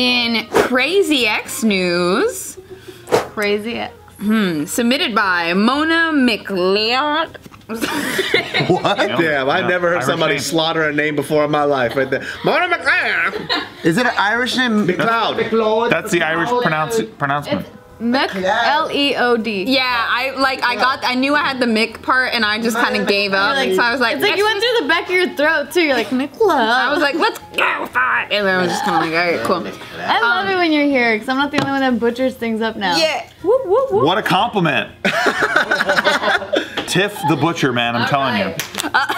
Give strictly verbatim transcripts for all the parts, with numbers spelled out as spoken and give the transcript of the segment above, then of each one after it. In Crazy X news, Crazy X, hmm, submitted by Mona McLeod. What? You know, damn, I've no, never heard Irish somebody name. slaughter a name before in my life. Right there. Mona McLeod. Is it an Irish name? McLeod. McLeod. That's the Irish pronounce pronouncement. It's Mick, L E O D. Yeah, I like I got I knew I had the Mick part and I just kind of gave up. Like, so I was like, it's like you went through the back of your throat too. You're like, McLeod. I was like, let's go for it. And then I was just kind of like, all right, cool. I love um, it when you're here because I'm not the only one that butchers things up now. Yeah. Whoop, whoop, whoop. What a compliment. Tiff the butcher, man, I'm all telling right. you. Uh,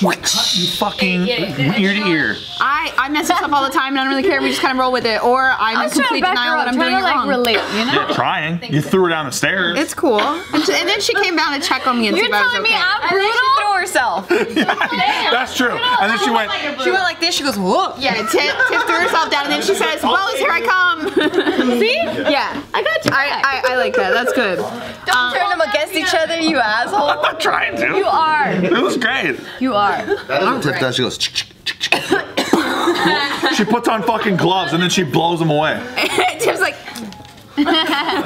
What? Cut you fucking yeah, yeah. ear to ear. I, I mess this up all the time and I don't really care. We just kind of roll with it. Or I'm in complete denial that I'm doing it like wrong. Relate, you know? Yeah, trying. You threw her down the stairs. It's cool. And, she, and then she came down to check on me and You're see if I was okay. You're telling me I'm brutal? And then she threw herself. Yeah, that's true. And then she went, she went like this. She goes, whoa. Yeah, Tiff threw herself down and then she says, well, here I come. See? Yeah. I got you. I, I, I like that. That's good. Don't um, turn them against each other, you asshole. I'm not trying to. You are. It was great. You are. That doesn't tip that. She goes. She puts on fucking gloves and then she blows them away. Tip's like.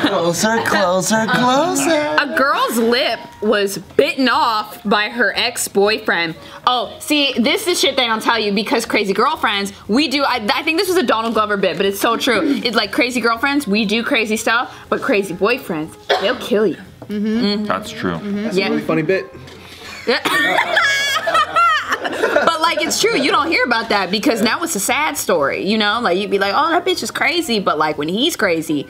Closer, closer, closer. A girl's lip was bitten off by her ex-boyfriend. Oh, see, this is shit they don't tell you because crazy girlfriends, we do, I, I think this was a Donald Glover bit, but it's so true. It's like crazy girlfriends, we do crazy stuff, but crazy boyfriends, they'll kill you. Mm-hmm. Mm-hmm. That's true. Mm-hmm. That's yeah. a really funny bit. Yeah. But like it's true, you don't hear about that because now it's a sad story, you know? Like you'd be like, oh, that bitch is crazy, but like when he's crazy,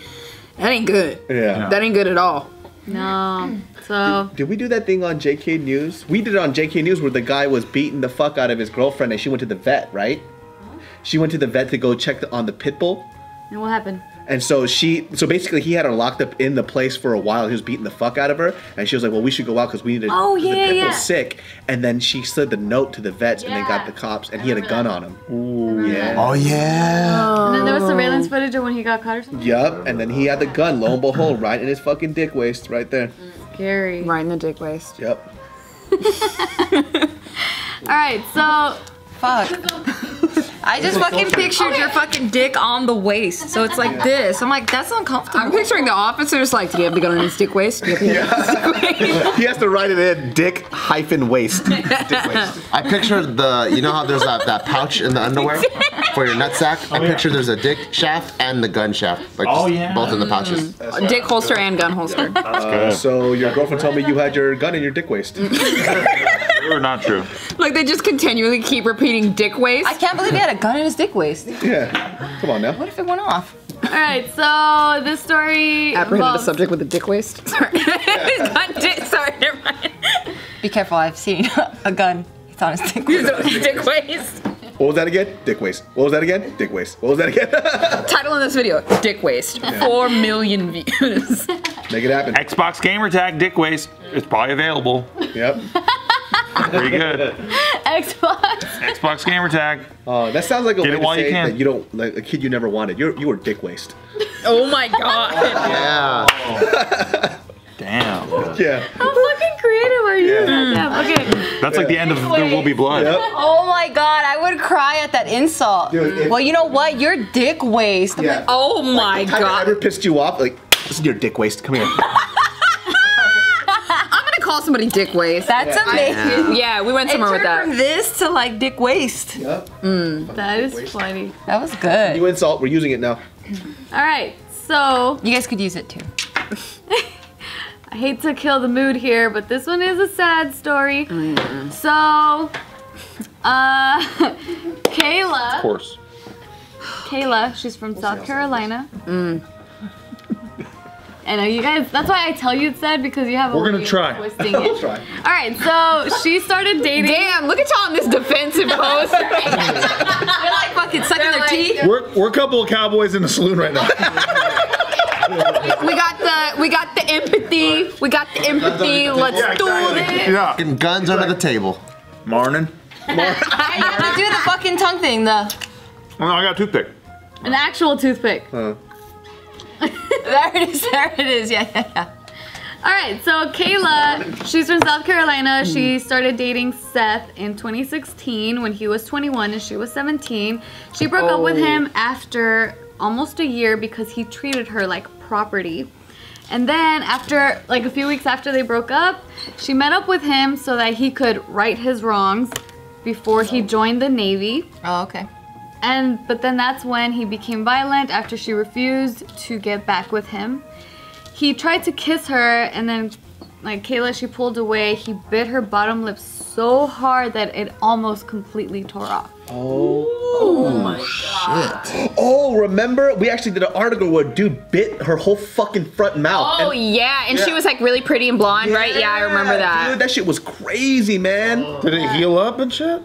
that ain't good. Yeah. That ain't good at all. No. So did, did we do that thing on J K News? We did it on J K News where the guy was beating the fuck out of his girlfriend and she went to the vet, right? She went to the vet to go check the, on the pit bull. And what happened? And so she, so basically he had her locked up in the place for a while. He was beating the fuck out of her. And she was like, well, we should go out because we need to, oh, yeah, the pit bull's yeah. sick. And then she slid the note to the vets yeah. and they got the cops and I he had a gun that. on him. Ooh, yeah. That. Oh, yeah. Oh. And then there was surveillance footage of when he got caught or something? Yep, and then he had the gun, lo and behold, right in his fucking dick waist right there. Scary. Right in the dick waist. Yep. All right, so. Fuck. I just fucking pictured your fucking dick on the waist, so it's like yeah. this. I'm like, that's uncomfortable. I'm picturing the officers like, do you have the gun on his dick waist? Do you have the gun on his dick waist? He has to write it in, dick hyphen waist. Dick waist. I pictured the, you know how there's that, that pouch in the underwear for your nutsack? Oh, I picture yeah. there's a dick shaft and the gun shaft, like oh, yeah. both in the pouches. Mm-hmm. Dick holster and gun holster. Yeah. Uh, so your girlfriend told me you had your gun in your dick waist. Or not true. Like they just continually keep repeating dick waist. I can't believe he had a gun in his dick waist. Yeah. Come on now. What if it went off? All right, so this story apprehended a subject with a dick waist. Sorry. Yeah. dick, sorry, never mind. Be careful, I've seen a gun. It's on his dick waist. It's on his dick waist. What was that again? Dick waist. What was that again? Dick waist. What was that again? Title of this video, dick waist. Yeah. Four million views. Make it happen. Xbox gamer tag, dick waist. It's probably available. Yep. Pretty good. Xbox. Xbox gamer tag. Oh, uh, that sounds like a Get way to say you that you don't like a kid you never wanted. You're you were dick waist. Oh my god. Yeah. Oh. Damn. Yeah. How fucking creative are you? Yeah. Okay. That's yeah. like the end of There Will Be Blood. Yep. Oh my god, I would cry at that insult. Dude, well, you know what? You're dick waist. Yeah. Like, oh my like, god. I ever pissed you off? Like, listen, you're dick waist. Come here. Call somebody dick waist. That's yeah. amazing. Yeah, we went somewhere with that. From this to like dick waist. Yep. Mm. That is funny. That was good. You insult. We're using it now. All right. So you guys could use it too. I hate to kill the mood here, but this one is a sad story. Mm. So, uh, Kayla. Of course. Kayla. She's from we'll South Carolina. Mm. I know you guys, that's why I tell you it's sad because you have a We're gonna try. twisting it. We'll try. All right, so she started dating. Damn, look at y'all in this defensive pose. They're like fucking sucking They're their like, teeth. We're, we're a couple of cowboys in the saloon right now. we got the we got the empathy. We got the empathy. Let's yeah, exactly. do this. Yeah. Getting guns exactly. under the table. Morning. Morning. You have to do the fucking tongue thing, the. No, I got a toothpick. An actual toothpick. Uh. There it is, there it is, yeah, yeah, yeah. Alright, so Kayla, she's from South Carolina. She started dating Seth in twenty sixteen when he was twenty-one and she was seventeen. She broke oh. up with him after almost a year because he treated her like property. And then after, like a few weeks after they broke up, she met up with him so that he could right his wrongs before he joined the Navy. Oh, okay. And, but then that's when he became violent after she refused to get back with him. He tried to kiss her and then, like Kayla, she pulled away. He bit her bottom lip so hard that it almost completely tore off. Oh, oh my God. Shit. Oh, remember? We actually did an article where a dude bit her whole fucking front mouth. Oh, and, yeah. And yeah. she was like really pretty and blonde, yeah, right? Yeah, I remember that. Dude, that shit was crazy, man. Oh. Did it heal up and shit?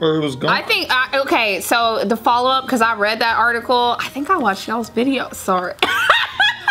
Or it was gone? I think, I, okay, so the follow-up, because I read that article. I think I watched y'all's video. Sorry.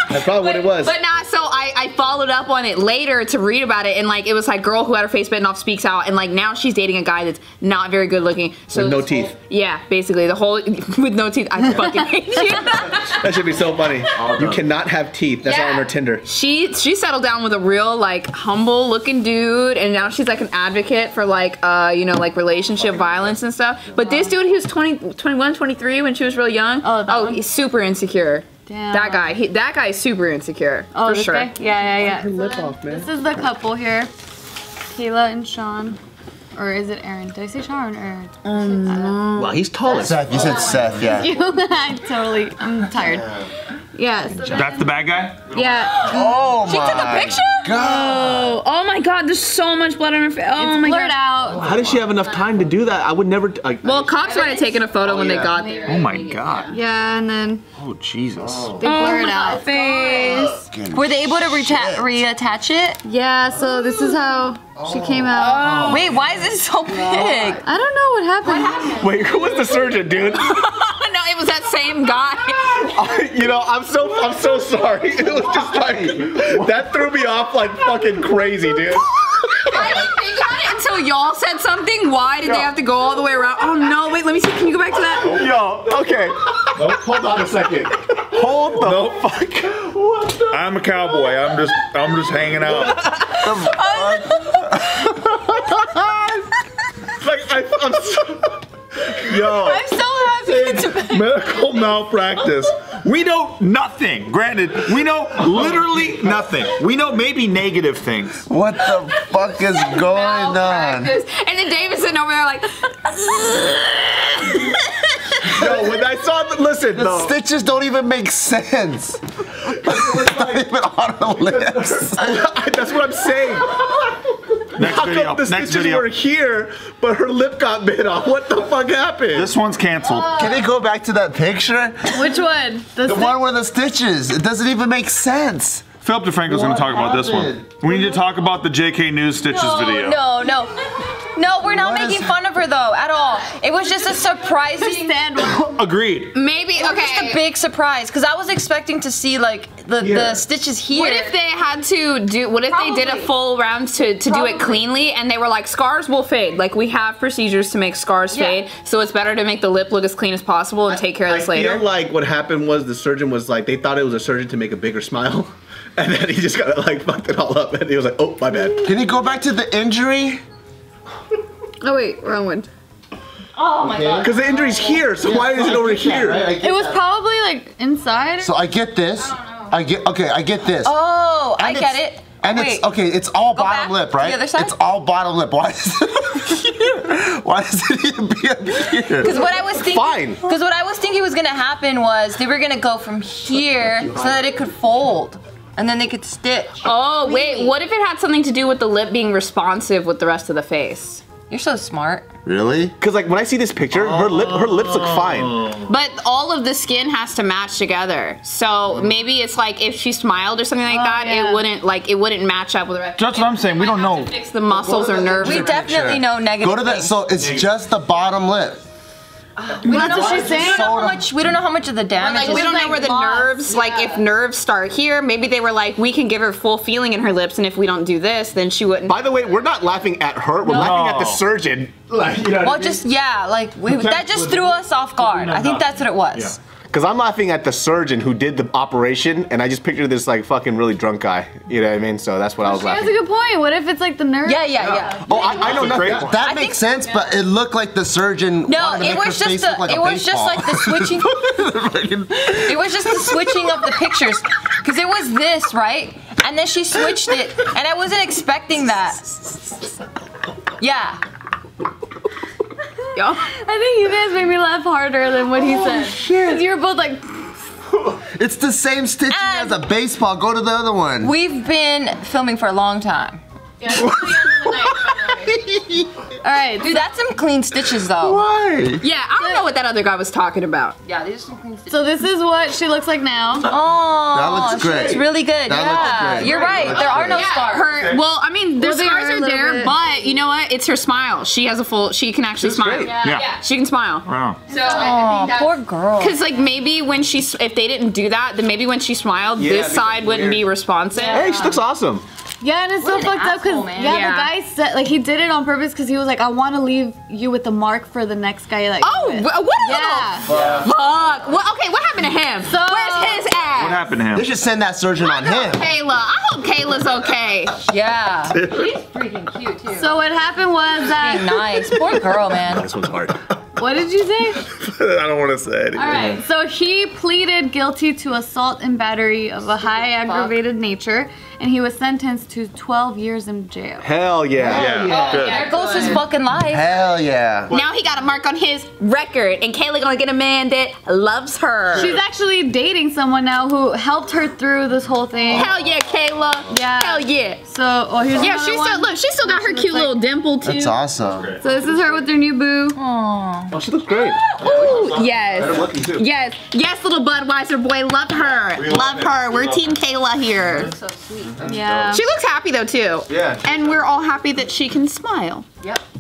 That's probably but, what it was. But not so I, I followed up on it later to read about it, and like it was like girl who had her face bitten off speaks out, and like now she's dating a guy that's not very good looking. So with no teeth. Whole, yeah, basically the whole with no teeth. I fucking hate you. That should be so funny. You cannot have teeth. That's yeah. all on her Tinder. She she settled down with a real like humble looking dude, and now she's like an advocate for like uh you know like relationship oh, violence and stuff. But this dude, he was twenty, twenty-one, twenty-three when she was really young. Oh, oh he's super insecure. Damn. That guy, he, that guy is super insecure. Oh, for this sure. Guy? Yeah, yeah, yeah. Her lip off, man. This is the couple here, Kayla and Sean, or is it Aaron? Did I say Sean or Aaron? Um, no. Well, he's taller. Seth, you said Seth, yeah. You, I totally, I'm tired. Yeah. So that's the bad guy. Yeah. Oh my. She took a picture. God. Oh, oh my God. There's so much blood on her face. Oh it's my blurred God. Out. How did she have enough time to do that? I would never. I, well, I cops might have taken a photo oh, when yeah. they got there. Oh my God. Yeah, and then. Oh Jesus! Oh. They blurred oh out face. God. Were they able to reattach it? Yeah. So this is how oh. she came out. Oh. Wait, why is it so big? No. I don't know what happened. What happened? Wait, who was the surgeon, dude? No, it was that same guy. I, you know, I'm so I'm so sorry. It was just like that threw me off like fucking crazy, dude. I didn't think about it until y'all said something. Why did Yo. They have to go all the way around? Oh no, wait, let me see. Can you go back to that? Yo, okay. No, hold on a second. Hold the no, fuck. What the I'm a cowboy. I'm just I'm just hanging out. Like I, I'm so, yo. I'm so happy. Medical malpractice. We know nothing. Granted, we know literally nothing. We know maybe negative things. What the fuck is going malpractice. On? And then David's sitting over there like. Yo, when I saw the listen, the no. stitches don't even make sense. It's not even on her lips. That's what I'm saying. Next How video. Come the Next stitches video. Were here, but her lip got bit off? What the fuck happened? This one's canceled. Uh, Can it go back to that picture? Which one? The, the one with the stitches. It doesn't even make sense. Philip DeFranco's going to talk happened? About this one. We need to talk about the J K News stitches no, video. No, no, no. We're not what making fun of her though at all. It was just a surprising. Agreed. Maybe okay. It was just a big surprise because I was expecting to see like the, yeah. the stitches here. What if they had to do? What if Probably. They did a full round to to Probably. Do it cleanly and they were like scars will fade. Like we have procedures to make scars yeah. fade, so it's better to make the lip look as clean as possible and I, take care of I this later. I feel like what happened was the surgeon was like they thought it was a surgeon to make a bigger smile. And then he just got like fucked it all up, and he was like, "Oh, my bad." Can he go back to the injury? Oh wait, wrong one. Oh my okay. God! Because the injury's here, so yeah, why is it over here? That, right? It was that. Probably like inside. So I get this. I, don't know. I get okay. I get this. Oh, and I get it. And wait. It's okay. It's all go bottom lip, right? The other side? It's all bottom lip. Why is it here? Why does it even be up here? Because what I was thinking. Fine. Because what I was thinking was gonna happen was they were gonna go from here so that it could fold. And then they could stitch. Oh, wait, what if it had something to do with the lip being responsive with the rest of the face? You're so smart. Really? Because like when I see this picture, oh. her lip, her lips look fine. But all of the skin has to match together. So maybe it's like if she smiled or something like oh, that, yeah. it wouldn't like it wouldn't match up with the rest. That's what I'm saying. We don't know. Fix the muscles or nerves. We definitely know negative. Go to that. So it's just the bottom lip. We don't, know, she's saying. We, don't know how much, we don't know how much of the damage like, is. We don't like know where the lost. Nerves, yeah. like if nerves start here, maybe they were like, we can give her full feeling in her lips and if we don't do this, then she wouldn't. By the way, we're not laughing at her, we're no. laughing at the surgeon. Like, you know well, just, mean? Yeah, like, we, that just threw us off guard. No, I think no. that's what it was. Yeah. Because I'm laughing at the surgeon who did the operation, and I just pictured this like fucking really drunk guy. You know what I mean? So that's what well, I was laughing at. That's a good point. What if it's like the nurse? Yeah, yeah, yeah. yeah. Oh, I, I know nothing. That, that makes think, sense, yeah. but it looked like the surgeon no, wanted to make her face look like a baseball. No, it was just like the switching. It was just the switching of the pictures. Because it was this, right? And then she switched it, and I wasn't expecting that. Yeah. I think you guys made me laugh harder than what he oh, said. Shit. Cause you were both like. It's the same stitching and as a baseball. Go to the other one. We've been filming for a long time. Yeah. All right, dude, that's some clean stitches though. Why? Yeah, I don't know what that other guy was talking about. Yeah, these are some clean stitches. So this is what she looks like now. Oh, that looks great. She looks really good. That yeah, looks great. You're right. There are no yeah, scars. Her, well, I mean, their well, scars are, are there, bit. But you know what? It's her smile. She has a full. She can actually She's smile. Yeah. Yeah. yeah, she can smile. Wow. So oh, I think poor girl. Because like maybe when she, if they didn't do that, then maybe when she smiled, yeah, this side weird. wouldn't be responsive. Yeah. Hey, she looks awesome. Yeah, and it's what so fucked asshole, up because yeah, yeah, the guy said like he did it on purpose because he was like, I want to leave you with the mark for the next guy. Like, oh, what? A yeah. yeah. Fuck. Well, okay, what happened to him? So, where's his ass? What happened to him? They should send that surgeon I on him. Kayla, I hope Kayla's okay. yeah. She's freaking cute too. So what happened was that. Hey, nice, poor girl, man. This one's hard. What did you say? I don't want to say anything. All right. So he pleaded guilty to assault and battery of a high Fuck. aggravated nature, and he was sentenced to twelve years in jail. Hell yeah. Hell yeah. There yeah. goes his fucking life. Hell yeah. Now he got a mark on his record, and Kayla gonna get a man that loves her. She's actually dating someone now who helped her through this whole thing. Hell yeah, Kayla. Yeah. Hell yeah. So, oh, here's yeah, she still look. She still got her cute like, little dimple too. That's awesome. So this is her with her new boo. Aww. Oh, she looks great. Oh, ooh, yes. Better looking too. Yes, yes, little Budweiser boy, love her, we love, love her. We we're love Team her. Kayla here. That's so sweet. That's yeah. dope. She looks happy though too. Yeah. And we're all happy that she can smile. Yep.